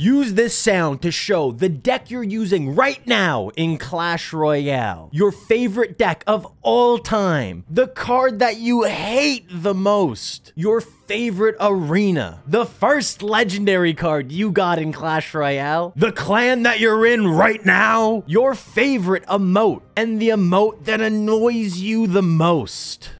Use this sound to show the deck you're using right now in Clash Royale. Your favorite deck of all time. The card that you hate the most. Your favorite arena. The first legendary card you got in Clash Royale. The clan that you're in right now. Your favorite emote. And the emote that annoys you the most.